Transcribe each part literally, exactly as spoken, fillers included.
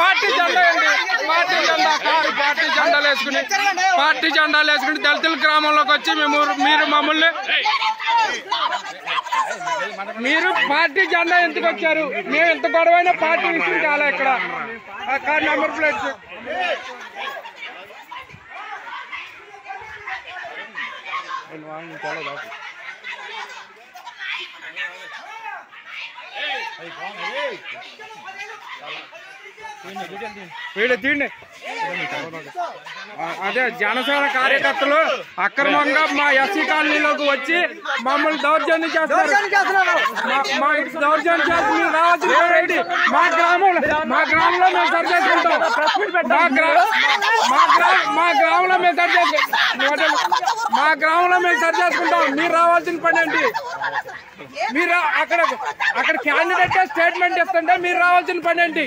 Party జెండాలు వేసుకుని దళితుల గ్రామంలోకి వచ్చి మేము మీరు మమ్మల్ని మీరు పార్టీ జెండా ఎందుకు వచ్చారు? మేము ఎంత గొడవైనా పార్టీ విషయం కాలే ఇక్కడ కార్ నెంబర్ ప్లేట్ వీళ్ళు తీండి. అదే జనసేన కార్యకర్తలు అక్రమంగా మా ఎస్సీ కాలనీలోకి వచ్చి మమ్మల్ని దౌర్జన్యం చేస్తారు. మా దౌర్జన్యం చేస్తున్న రావాల్సింది మా గ్రామం మా గ్రామంలో మేము సరి చేసుకుంటాం. మా గ్రామంలో మేము సరి చేసుకుంటాం మా గ్రామంలో మేము సరి చేసుకుంటాం మీరు రావాల్సిన పని అండి. మీరు అక్కడ అక్కడ క్యాండిడేట్ స్టేట్మెంట్ ఇస్తుంటే మీరు రావాల్సిన పని అండి.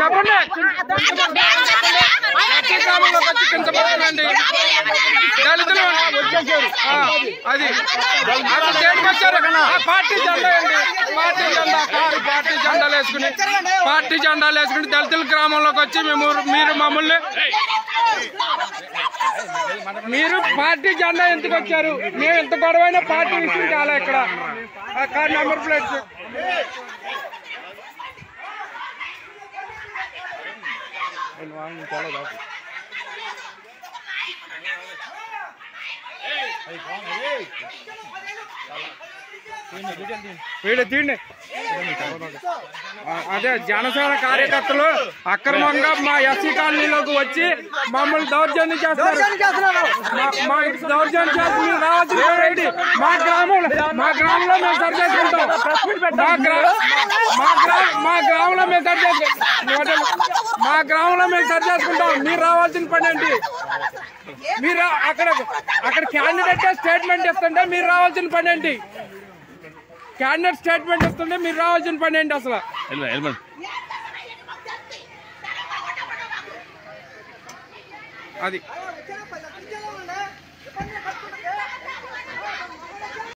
చెప్పండి దళితులు అది పార్టీ జెండా అండి. పార్టీ జెండా పార్టీ జెండాలు వేసుకుని పార్టీ జెండాలు వేసుకుని దళితుల గ్రామంలోకి వచ్చి మేము మీరు మమ్మల్ని మీరు పార్టీ జెండా ఎందుకు వచ్చారు? మేము ఎంత గొడవైనా పార్టీ విషయం కాలే ఇక్కడ కార్ నెంబర్ ప్లేట్ వీళ్ళు తీండి. అదే జనసేన కార్యకర్తలు అక్రమంగా మా ఎస్సీ కాలనీలోకి వచ్చి మమ్మల్ని దౌర్జన్యం చేస్తారు. మా దౌర్జన్యం చేస్తున్న రావాల్సింది మా గ్రామం మా గ్రామంలో మేము సరి చేసుకుంటాం. మా గ్రామంలో మేము సరి చేసుకుంటాం మా గ్రామంలో మేము సరి చేసుకుంటాం మీరు రావాల్సిన పని అండి. మీరు అక్కడ అక్కడ క్యాండిడేట్ స్టేట్మెంట్ ఇస్తుంటే మీరు రావాల్సిన పని ఏంటి? క్యాండిడేట్ స్టేట్మెంట్ ఇస్తుంటే మీరు రావాల్సిన పని ఏంటి? అసలు అది